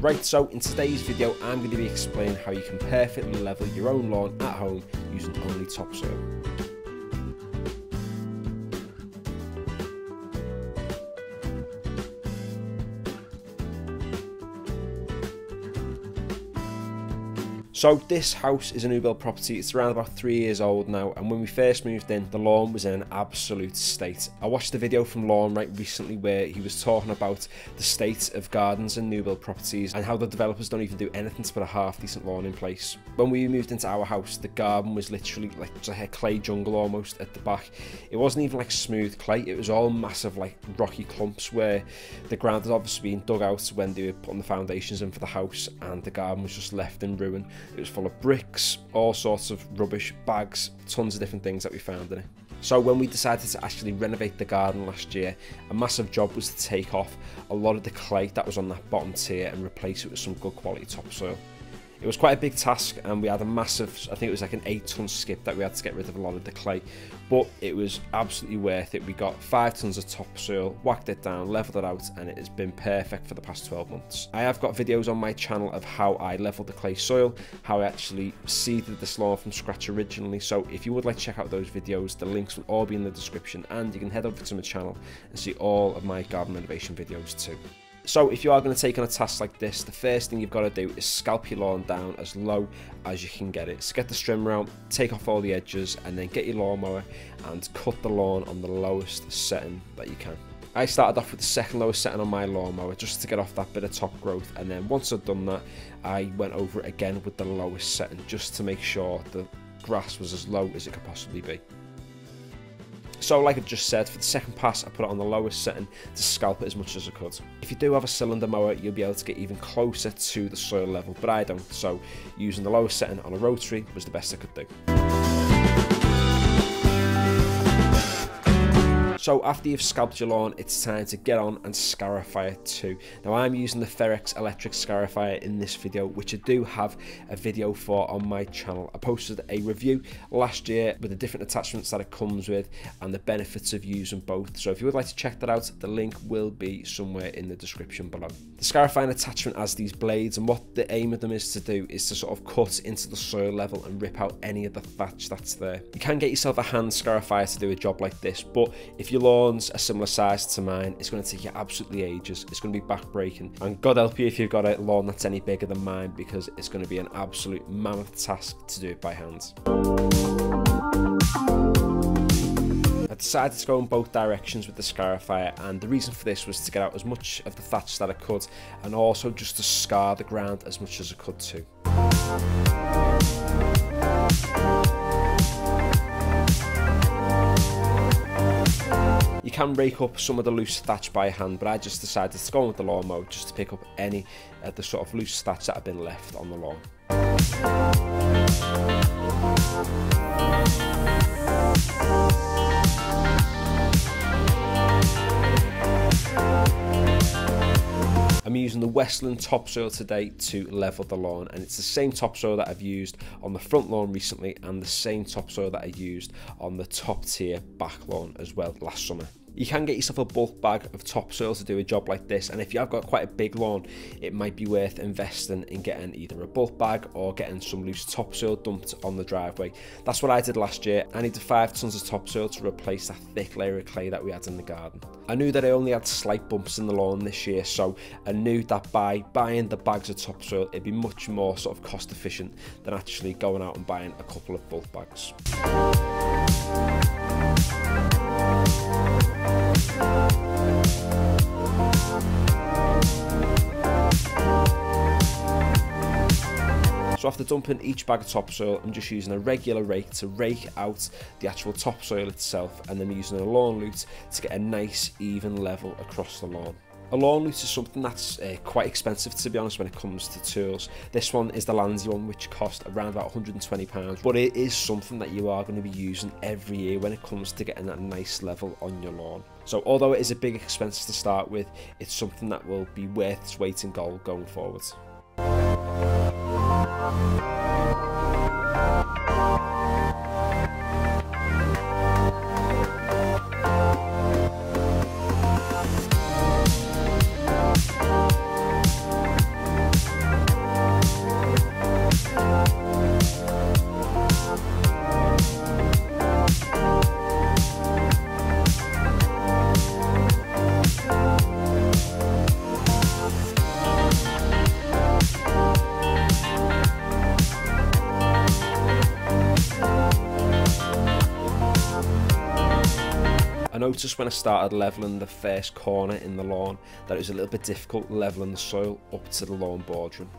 Right, so in today's video, I'm going to be explaining how you can perfectly level your own lawn at home using only topsoil. So this house is a new build property. It's around about 3 years old now, and when we first moved in, the lawn was in an absolute state. I watched a video from Lawn Right recently where he was talking about the state of gardens and new build properties and how the developers don't even do anything to put a half decent lawn in place. When we moved into our house, the garden was literally like a clay jungle almost at the back. It wasn't even like smooth clay, it was all massive like rocky clumps where the ground had obviously been dug out when they were putting the foundations in for the house, and the garden was just left in ruin. It was full of bricks, all sorts of rubbish, bags, tons of different things that we found in it. So when we decided to actually renovate the garden last year, a massive job was to take off a lot of the clay that was on that bottom tier and replace it with some good quality topsoil. It was quite a big task, and we had a massive, I think it was like an 8-ton skip that we had to get rid of a lot of the clay, but it was absolutely worth it. We got 5 tons of topsoil, whacked it down, leveled it out, and it has been perfect for the past 12 months. I have got videos on my channel of how I leveled the clay soil, how I actually seeded this lawn from scratch originally, so if you would like to check out those videos, the links will all be in the description, and you can head over to my channel and see all of my garden renovation videos too. So if you are going to take on a task like this, the first thing you've got to do is scalp your lawn down as low as you can get it. So get the trimmer out, take off all the edges, and then get your lawnmower and cut the lawn on the lowest setting that you can. I started off with the second lowest setting on my lawnmower just to get off that bit of top growth, and then once I'd done that, I went over it again with the lowest setting just to make sure the grass was as low as it could possibly be. So like I've just said, for the second pass I put it on the lowest setting to scalp it as much as I could. If you do have a cylinder mower, you'll be able to get even closer to the soil level, but I don't, so using the lowest setting on a rotary was the best I could do. So after you've scalped your lawn, it's time to get on and scarify it too. Now I'm using the Ferex Electric Scarifier in this video, which I do have a video for on my channel. I posted a review last year with the different attachments that it comes with and the benefits of using both. So if you would like to check that out, the link will be somewhere in the description below. The scarifying attachment has these blades, and what the aim of them is to do is to sort of cut into the soil level and rip out any of the thatch that's there. You can get yourself a hand scarifier to do a job like this, but if your lawn's a similar size to mine, it's going to take you absolutely ages. It's going to be backbreaking, and God help you if you've got a lawn that's any bigger than mine, because it's going to be an absolute mammoth task to do it by hand. I decided to go in both directions with the scarifier, and the reason for this was to get out as much of the thatch that I could, and also just to scar the ground as much as I could too. You can rake up some of the loose thatch by hand, but I just decided to go on with the lawnmower just to pick up any of the sort of loose thatch that had been left on the lawn. I'm using the Westland topsoil today to level the lawn, and it's the same topsoil that I've used on the front lawn recently, and the same topsoil that I used on the top tier back lawn as well last summer. You can get yourself a bulk bag of topsoil to do a job like this, and if you have got quite a big lawn, it might be worth investing in getting either a bulk bag or getting some loose topsoil dumped on the driveway. That's what I did last year. I needed 5 tons of topsoil to replace that thick layer of clay that we had in the garden. I knew that I only had slight bumps in the lawn this year, so I knew that by buying the bags of topsoil, it'd be much more sort of cost efficient than actually going out and buying a couple of bulk bags. So after dumping each bag of topsoil, I'm just using a regular rake to rake out the actual topsoil itself, and then using a lawn lute to get a nice even level across the lawn. A lawn lute is something that's quite expensive, to be honest, when it comes to tools. This one is the Lanzie one, which cost around about £120, but it is something that you are going to be using every year when it comes to getting that nice level on your lawn. So although it is a big expense to start with, it's something that will be worth its weight in gold going forward. noticed when I started leveling the first corner in the lawn that it was a little bit difficult leveling the soil up to the lawn bordering.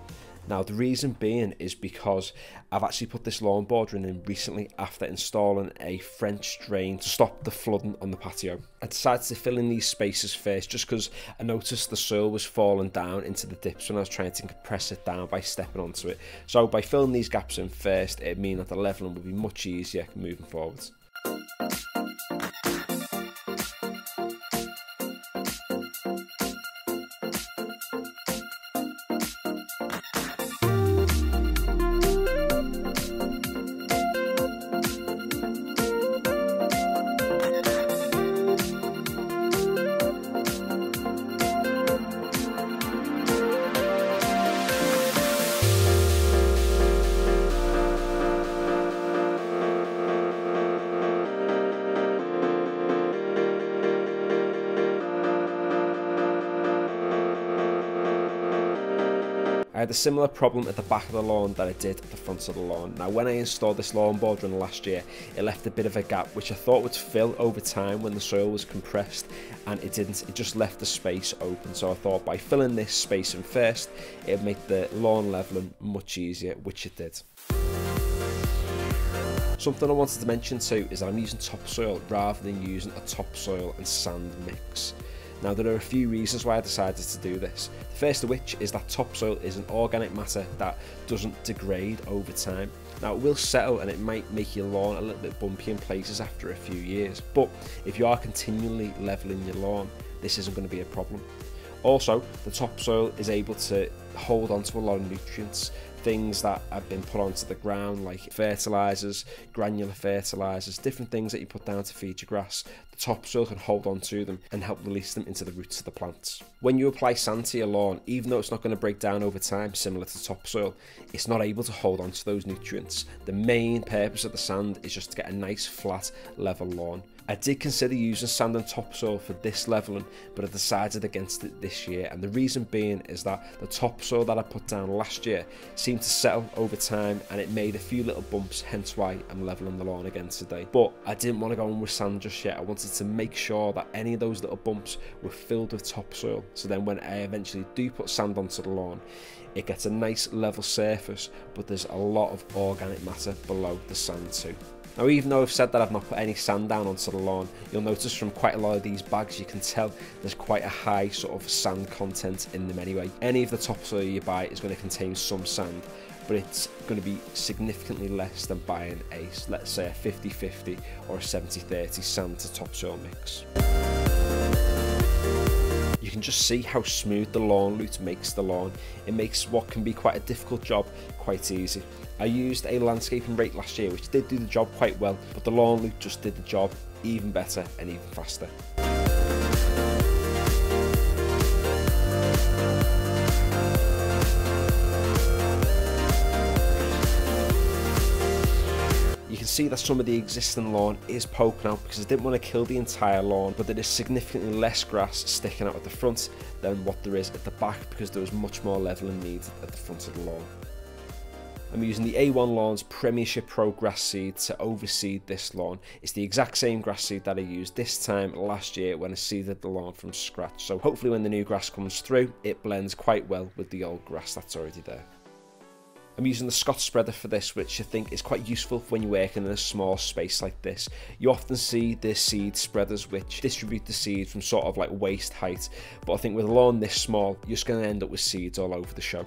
Now the reason being is because I've actually put this lawn bordering in recently after installing a French drain to stop the flooding on the patio. I decided to fill in these spaces first just because I noticed the soil was falling down into the dips when I was trying to compress it down by stepping onto it. So by filling these gaps in first, it means that the leveling will be much easier moving forwards. I had a similar problem at the back of the lawn that I did at the front of the lawn. Now when I installed this lawn bordering last year, it left a bit of a gap which I thought would fill over time when the soil was compressed, and it didn't, it just left the space open. So I thought by filling this space in first, it would make the lawn leveling much easier, which it did. Something I wanted to mention too is that I'm using topsoil rather than using a topsoil and sand mix. Now there are a few reasons why I decided to do this. The first of which is that topsoil is an organic matter that doesn't degrade over time. Now it will settle and it might make your lawn a little bit bumpy in places after a few years, but if you are continually levelling your lawn, this isn't going to be a problem. Also, the topsoil is able to hold on to a lot of nutrients, things that have been put onto the ground like fertilisers, granular fertilisers, different things that you put down to feed your grass. The topsoil can hold on to them and help release them into the roots of the plants. When you apply sand to your lawn, even though it's not going to break down over time similar to topsoil, it's not able to hold on to those nutrients. The main purpose of the sand is just to get a nice flat level lawn. I did consider using sand and topsoil for this levelling, but I decided against it this year, and the reason being is that the topsoil that I put down last year seemed to settle over time and it made a few little bumps, hence why I'm levelling the lawn again today. But I didn't want to go on with sand just yet. I wanted to make sure that any of those little bumps were filled with topsoil, so then when I eventually do put sand onto the lawn, it gets a nice level surface, but there's a lot of organic matter below the sand too. Now even though I've said that I've not put any sand down onto the lawn, you'll notice from quite a lot of these bags you can tell there's quite a high sort of sand content in them anyway. Any of the topsoil you buy is going to contain some sand, but it's going to be significantly less than buying a, let's say, a 50-50 or a 70-30 sand to topsoil mix. You can just see how smooth the lawn root makes the lawn. It makes what can be quite a difficult job quite easy. I used a landscaping rake last year which did do the job quite well, but the lawn root just did the job even better and even faster. See that some of the existing lawn is poking out because I didn't want to kill the entire lawn, but there is significantly less grass sticking out at the front than what there is at the back because there was much more leveling needed at the front of the lawn. I'm using the A1 Lawns Premiership Pro Grass Seed to overseed this lawn. It's the exact same grass seed that I used this time last year when I seeded the lawn from scratch, so hopefully when the new grass comes through it blends quite well with the old grass that's already there. I'm using the Scott Spreader for this, which I think is quite useful when you're working in a small space like this. You often see the seed spreaders which distribute the seed from sort of like waist height, but I think with a lawn this small, you're just going to end up with seeds all over the show.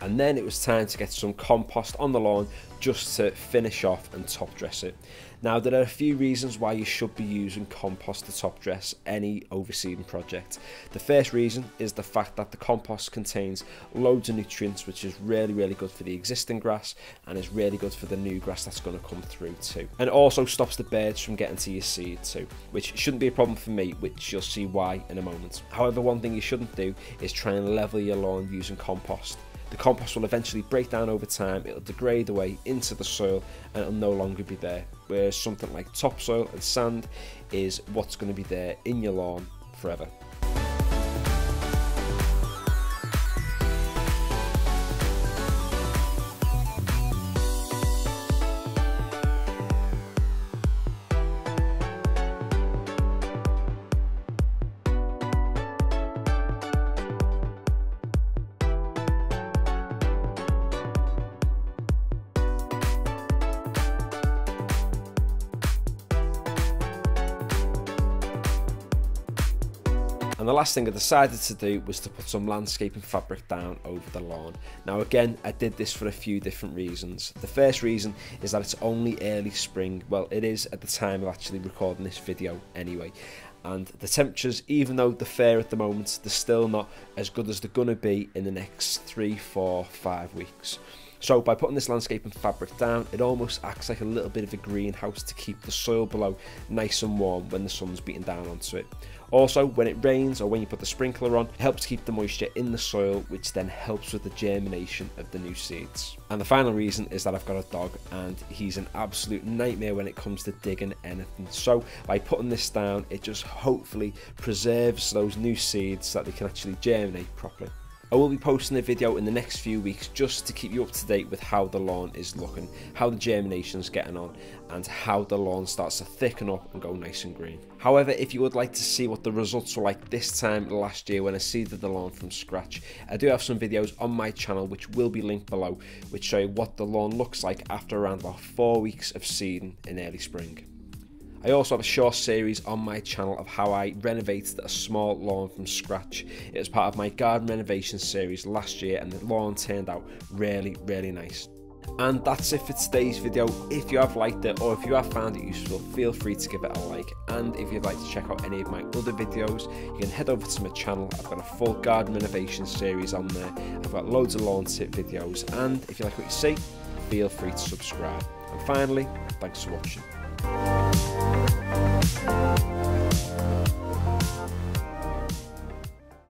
And then it was time to get some compost on the lawn just to finish off and top dress it. Now there are a few reasons why you should be using compost to top dress any overseeding project. The first reason is the fact that the compost contains loads of nutrients, which is really good for the existing grass and is really good for the new grass that's going to come through too. And it also stops the birds from getting to your seed too, which shouldn't be a problem for me, which you'll see why in a moment. However, one thing you shouldn't do is try and level your lawn using compost. the compost will eventually break down over time, it'll degrade away into the soil and it'll no longer be there, whereas something like topsoil and sand is what's going to be there in your lawn forever. And the last thing I decided to do was to put some landscaping fabric down over the lawn. Now again, I did this for a few different reasons. The first reason is that it's only early spring, well it is at the time of actually recording this video anyway. And the temperatures, even though they're fair at the moment, they're still not as good as they're gonna be in the next 3, 4, 5 weeks. So by putting this landscaping fabric down, it almost acts like a little bit of a greenhouse to keep the soil below nice and warm when the sun's beating down onto it. Also, when it rains or when you put the sprinkler on, it helps keep the moisture in the soil, which then helps with the germination of the new seeds. And the final reason is that I've got a dog and he's an absolute nightmare when it comes to digging anything. So by putting this down, it just hopefully preserves those new seeds so that they can actually germinate properly. I will be posting a video in the next few weeks just to keep you up to date with how the lawn is looking, how the germination's getting on, and how the lawn starts to thicken up and go nice and green. However, if you would like to see what the results were like this time last year when I seeded the lawn from scratch, I do have some videos on my channel which will be linked below, which show you what the lawn looks like after around about 4 weeks of seeding in early spring. I also have a short series on my channel of how I renovated a small lawn from scratch. It was part of my garden renovation series last year and the lawn turned out really, really nice. And that's it for today's video. If you have liked it or if you have found it useful, feel free to give it a like. And if you'd like to check out any of my other videos, you can head over to my channel. I've got a full garden renovation series on there. I've got loads of lawn tip videos. And if you like what you see, feel free to subscribe. And finally, thanks for watching. Thank you.